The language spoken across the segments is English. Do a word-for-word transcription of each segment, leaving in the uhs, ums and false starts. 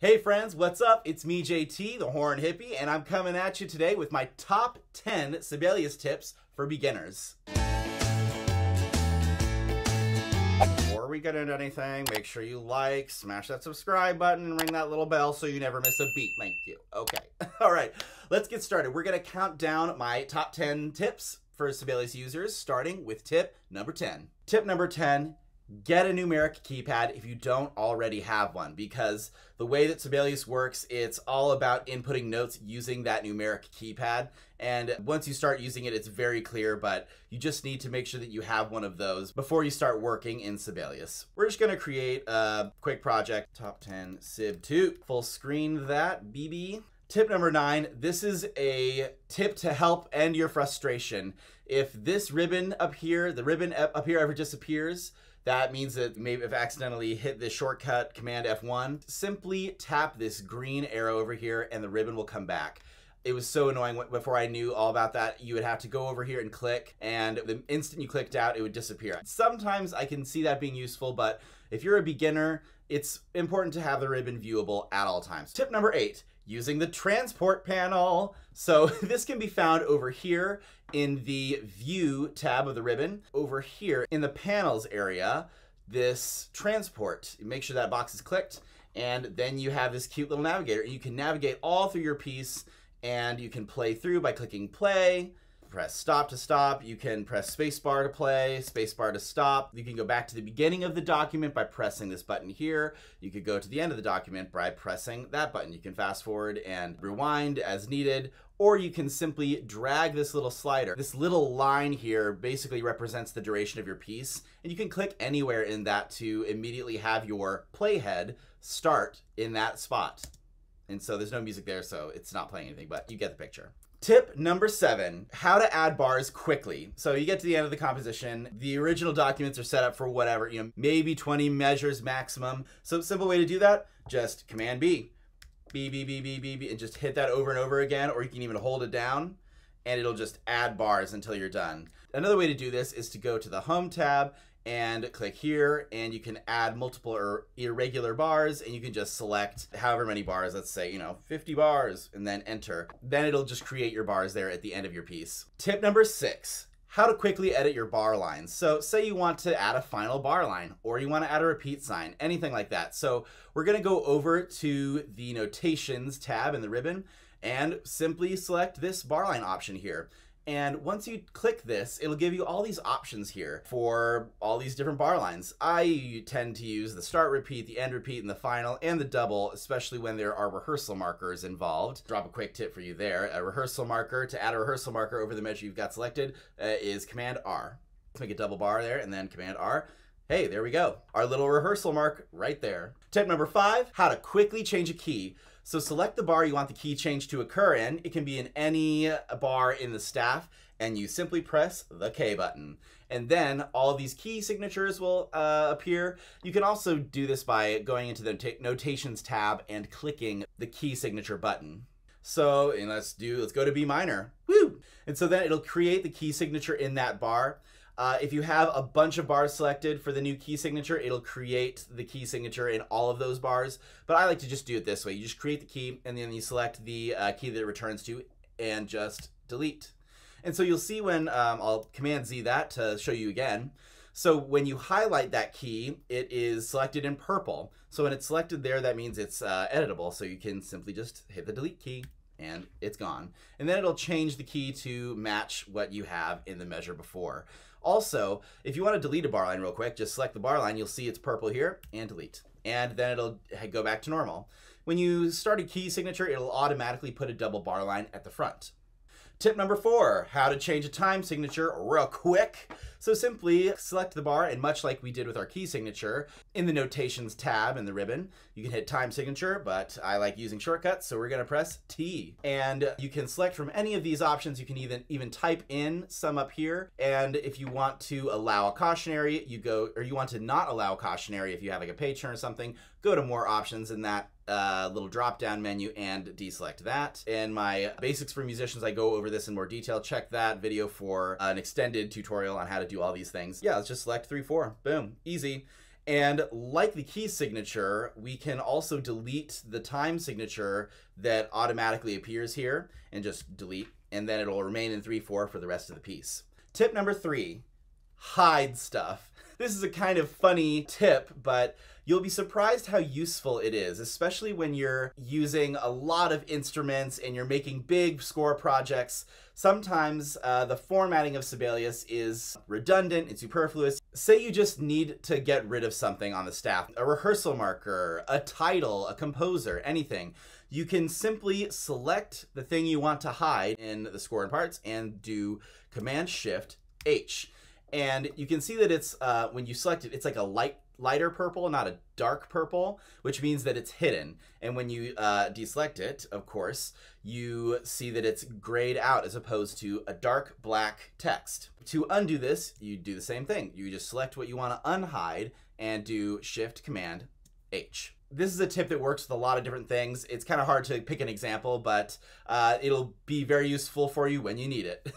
Hey friends, what's up? It's me, J T, the Horn Hippie, and I'm coming at you today with my top ten Sibelius tips for beginners. Before we get into anything, make sure you like, smash that subscribe button, and ring that little bell so you never miss a beat. Thank you. Okay. All right, let's get started. We're going to count down my top ten tips for Sibelius users, starting with tip number ten. Tip number ten. Get a numeric keypad if you don't already have one, because the way that Sibelius works, it's all about inputting notes using that numeric keypad. And once you start using it, it's very clear, but you just need to make sure that you have one of those before you start working in Sibelius. We're just gonna create a quick project, top ten Sib two, full screen that, B B. Tip number nine, this is a tip to help end your frustration. If this ribbon up here, the ribbon up here ever disappears, that means that maybe if accidentally hit the shortcut Command F one, simply tap this green arrow over here and the ribbon will come back. It was so annoying before I knew all about that. You would have to go over here and click, and the instant you clicked out, it would disappear. Sometimes I can see that being useful, but if you're a beginner, it's important to have the ribbon viewable at all times. Tip number eight, using the transport panel. So this can be found over here in the View tab of the ribbon. Over here in the Panels area, this Transport, make sure that box is clicked, and then you have this cute little navigator. You can navigate all through your piece, and you can play through by clicking play, press stop to stop, you can press spacebar to play, spacebar to stop, you can go back to the beginning of the document by pressing this button here, you could go to the end of the document by pressing that button, you can fast forward and rewind as needed, or you can simply drag this little slider. This little line here basically represents the duration of your piece, and you can click anywhere in that to immediately have your playhead start in that spot. And so there's no music there, so it's not playing anything, but you get the picture. Tip number seven, how to add bars quickly. So you get to the end of the composition, the original documents are set up for whatever, you know, maybe twenty measures maximum. So simple way to do that, just Command B, B, B, B, B, B, B, and just hit that over and over again, or you can even hold it down and it'll just add bars until you're done. Another way to do this is to go to the Home tab and click here, and you can add multiple or irregular bars, and you can just select however many bars, let's say, you know, fifty bars, and then enter. Then it'll just create your bars there at the end of your piece. Tip number six, how to quickly edit your bar lines. So say you want to add a final bar line, or you want to add a repeat sign, anything like that. So we're going to go over to the Notations tab in the ribbon and simply select this bar line option here. And once you click this, it'll give you all these options here for all these different bar lines. I tend to use the start repeat, the end repeat, and the final, and the double, especially when there are rehearsal markers involved. Drop a quick tip for you there. A rehearsal marker, to add a rehearsal marker over the measure you've got selected, uh, is Command R. Let's make a double bar there, and then Command R. Hey, there we go. Our little rehearsal mark right there. Tip number five, how to quickly change a key. So select the bar you want the key change to occur in. It can be in any bar in the staff, and you simply press the K button. And then all these key signatures will uh, appear. You can also do this by going into the Notations tab and clicking the key signature button. So, and let's do, let's go to B minor, woo! And so then it'll create the key signature in that bar. Uh, if you have a bunch of bars selected for the new key signature, it'll create the key signature in all of those bars. But I like to just do it this way. You just create the key, and then you select the uh, key that it returns to and just delete. And so you'll see when, um, I'll Command Z that to show you again. So when you highlight that key, it is selected in purple. So when it's selected there, that means it's uh, editable. So you can simply just hit the delete key, and it's gone. And then it'll change the key to match what you have in the measure before. Also, if you want to delete a bar line real quick, just select the bar line, you'll see it's purple here, and delete. And then it'll go back to normal. When you start a key signature, it'll automatically put a double bar line at the front. Tip number four, how to change a time signature real quick. So simply select the bar, and much like we did with our key signature, in the Notations tab in the ribbon, you can hit time signature, but I like using shortcuts, so we're gonna press T. And you can select from any of these options. You can even, even type in some up here. And if you want to allow a cautionary, you go, or you want to not allow a cautionary if you have like a page turn or something, go to more options in that Uh, little drop-down menu and deselect that. In my Basics for Musicians, I go over this in more detail. Check that video for an extended tutorial on how to do all these things. Yeah, let's just select three, four, boom, easy. And like the key signature, we can also delete the time signature that automatically appears here and just delete, and then it'll remain in three four for the rest of the piece. Tip number three, hide stuff. This is a kind of funny tip, but you'll be surprised how useful it is, especially when you're using a lot of instruments and you're making big score projects. Sometimes uh, the formatting of Sibelius is redundant, it's superfluous. Say you just need to get rid of something on the staff, a rehearsal marker, a title, a composer, anything. You can simply select the thing you want to hide in the score and parts and do Command Shift H. And you can see that it's, uh, when you select it, it's like a light lighter purple, not a dark purple, which means that it's hidden. And when you uh, deselect it, of course, you see that it's grayed out as opposed to a dark black text. To undo this, you do the same thing. You just select what you want to unhide and do Shift Command H. This is a tip that works with a lot of different things. It's kind of hard to pick an example, but uh, it'll be very useful for you when you need it.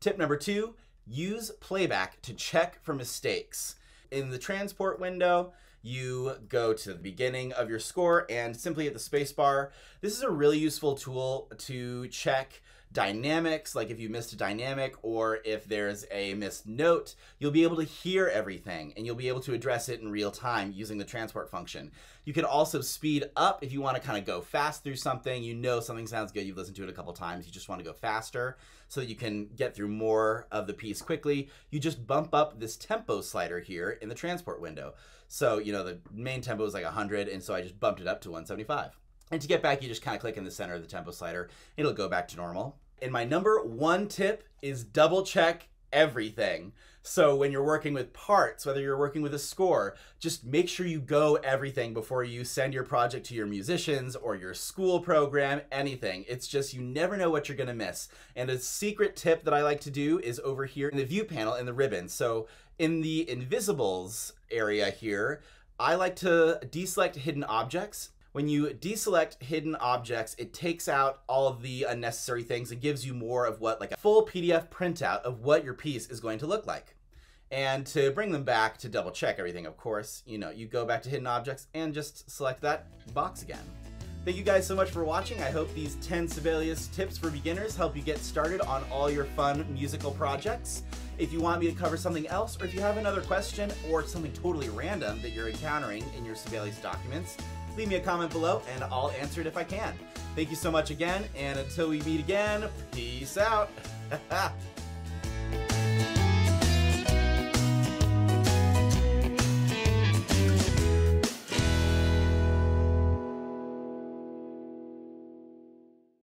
Tip number two, use playback to check for mistakes. In the transport window, you go to the beginning of your score and simply hit the spacebar. This is a really useful tool to check dynamics, like if you missed a dynamic or if there's a missed note, you'll be able to hear everything and you'll be able to address it in real time using the transport function. You can also speed up if you want to kind of go fast through something. You know something sounds good, you've listened to it a couple times, you just want to go faster so that you can get through more of the piece quickly. You just bump up this tempo slider here in the transport window. So, you know, the main tempo is like one hundred, and so I just bumped it up to one seventy-five. And to get back, you just kind of click in the center of the tempo slider. It'll go back to normal. And my number one tip is double check everything. So when you're working with parts, whether you're working with a score, just make sure you go everything before you send your project to your musicians or your school program, anything. It's just, you never know what you're gonna miss. And a secret tip that I like to do is over here in the view panel in the ribbon. So in the invisibles area here, I like to deselect hidden objects. When you deselect hidden objects, it takes out all of the unnecessary things and gives you more of what, like a full P D F printout of what your piece is going to look like. And to bring them back, to double check everything, of course, you know, you go back to hidden objects and just select that box again. Thank you guys so much for watching. I hope these ten Sibelius tips for beginners help you get started on all your fun musical projects. If you want me to cover something else, or if you have another question or something totally random that you're encountering in your Sibelius documents, leave me a comment below and I'll answer it if I can. Thank you so much again, and until we meet again, peace out.